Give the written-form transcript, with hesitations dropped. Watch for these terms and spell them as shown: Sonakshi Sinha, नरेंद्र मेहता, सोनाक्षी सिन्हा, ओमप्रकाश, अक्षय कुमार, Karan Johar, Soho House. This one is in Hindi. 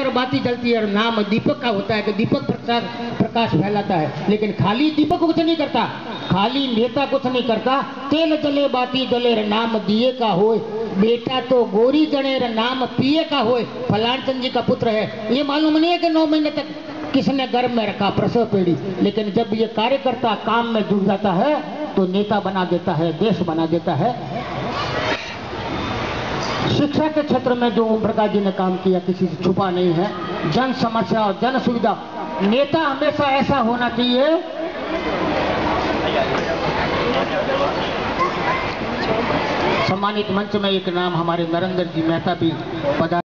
है और बाती जलती है और नाम दीपक का होता है कि दीपक प्रकाश फैलाता है। लेकिन खाली दीपक कुछ नहीं करता, खाली नेता कुछ नहीं करता। तेल जले बाती जले र नाम दिए का होए, बेटा तो गोरी जने र नाम पिए का होए। फलान चंद जी का पुत्र है, ये मालूम नहीं है कि 9 महीने तक किसने गर्भ में रखा, प्रसव पीढ़ी। लेकिन जब ये कार्यकर्ता काम में जुट जाता है तो नेता बना देता है, देश बना देता है। शिक्षा के क्षेत्र में जो ओमप्रकाश जी ने काम किया किसी से छुपा नहीं है। जन समस्या और जन सुविधा, नेता हमेशा ऐसा होना चाहिए। सम्मानित मंच में एक नाम हमारे नरेंद्र जी मेहता भी पधारे।